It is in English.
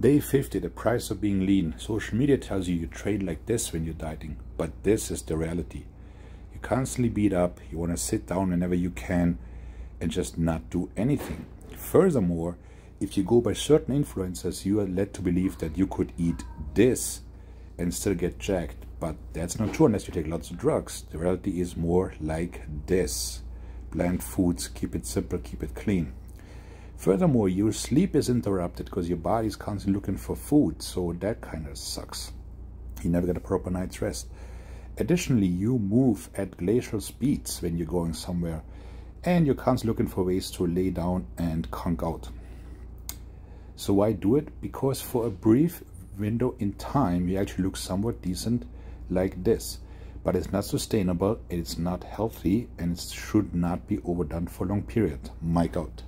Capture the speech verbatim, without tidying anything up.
Day fifty, the price of being lean. Social media tells you you train like this when you're dieting, but this is the reality. You're constantly beat up, you want to sit down whenever you can and just not do anything. Furthermore, if you go by certain influencers, you are led to believe that you could eat this and still get jacked, but that's not true unless you take lots of drugs. The reality is more like this. Bland foods, keep it simple, keep it clean. Furthermore, your sleep is interrupted because your body is constantly looking for food, so that kind of sucks. You never get a proper night's rest. Additionally, you move at glacial speeds when you're going somewhere, and you're constantly looking for ways to lay down and conk out. So why do it? Because for a brief window in time, you actually look somewhat decent like this. But it's not sustainable, it's not healthy, and it should not be overdone for a long period. Mic out.